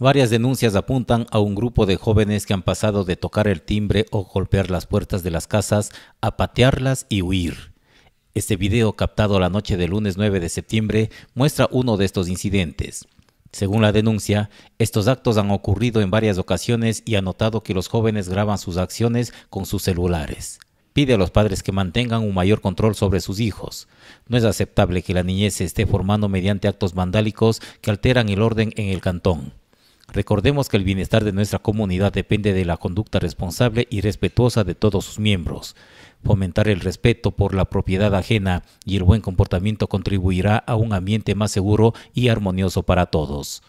Varias denuncias apuntan a un grupo de jóvenes que han pasado de tocar el timbre o golpear las puertas de las casas a patearlas y huir. Este video, captado la noche del lunes 9 de septiembre, muestra uno de estos incidentes. Según la denuncia, estos actos han ocurrido en varias ocasiones y ha notado que los jóvenes graban sus acciones con sus celulares. Pide a los padres que mantengan un mayor control sobre sus hijos. No es aceptable que la niñez se esté formando mediante actos vandálicos que alteran el orden en el cantón. Recordemos que el bienestar de nuestra comunidad depende de la conducta responsable y respetuosa de todos sus miembros. Fomentar el respeto por la propiedad ajena y el buen comportamiento contribuirá a un ambiente más seguro y armonioso para todos.